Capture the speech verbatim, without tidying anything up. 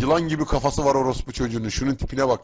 Yılan gibi kafası var orospu çocuğunun. Şunun tipine bak.